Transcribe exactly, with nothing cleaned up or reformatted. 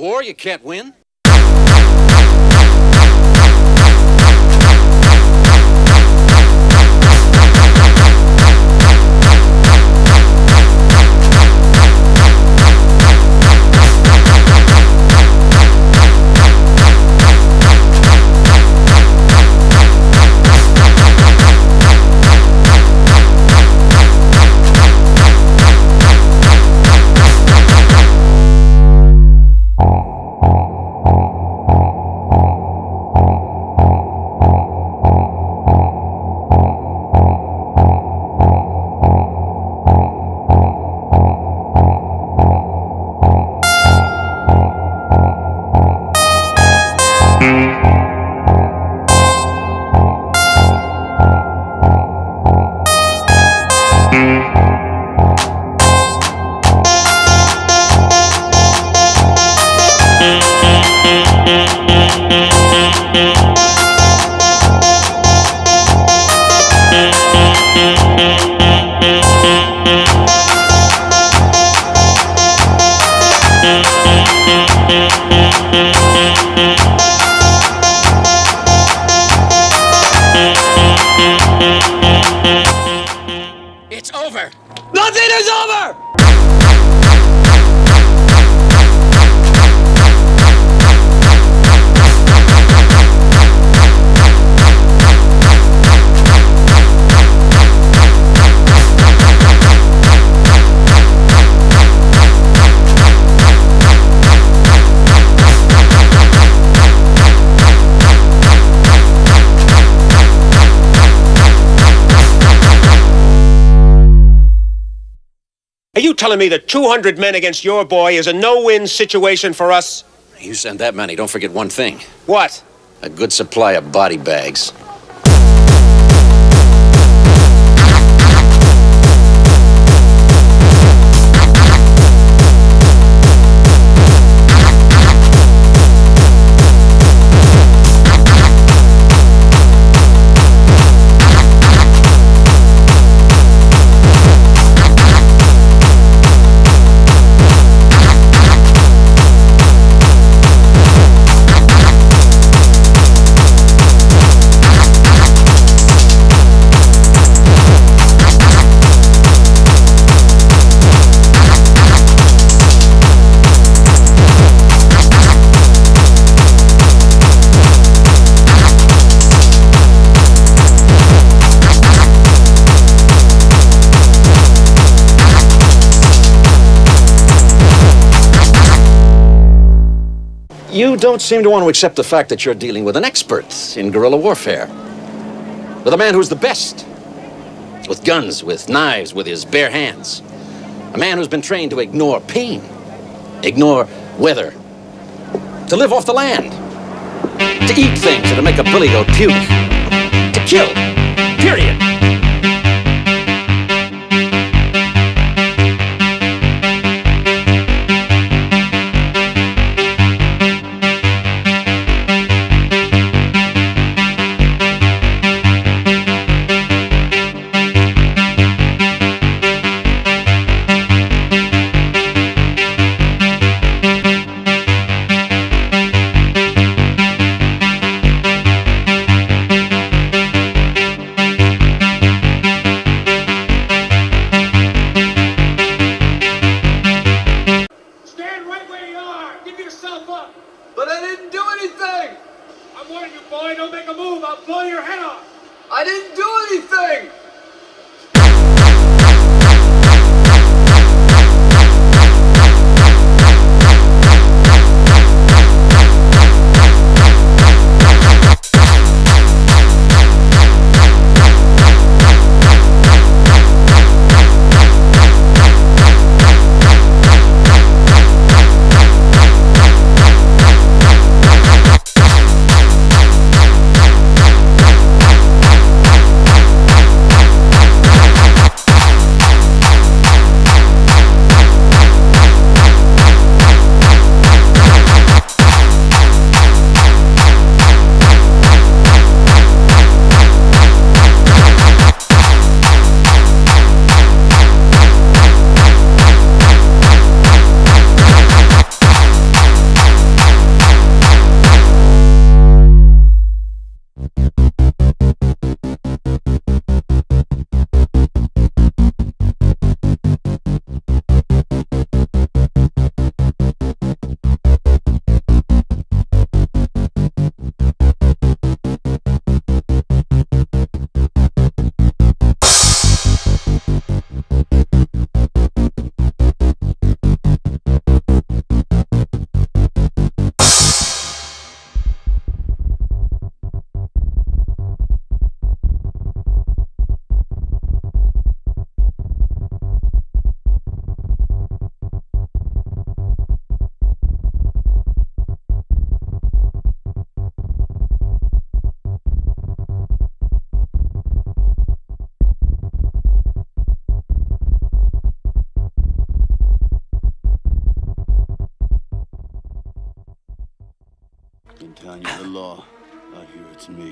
war you can't win? It's over! Nothing is over! Are you telling me that two hundred men against your boy is a no-win situation for us? You send that many, don't forget one thing. What? A good supply of body bags. You don't seem to want to accept the fact that you're dealing with an expert in guerrilla warfare. With a man who's the best. With guns, with knives, with his bare hands. A man who's been trained to ignore pain, ignore weather, to live off the land, to eat things that'll make a billy goat puke, to kill, period. Boy, don't make a move, I'll blow your head off! I didn't do anything! Been telling you the law. Out here it's me.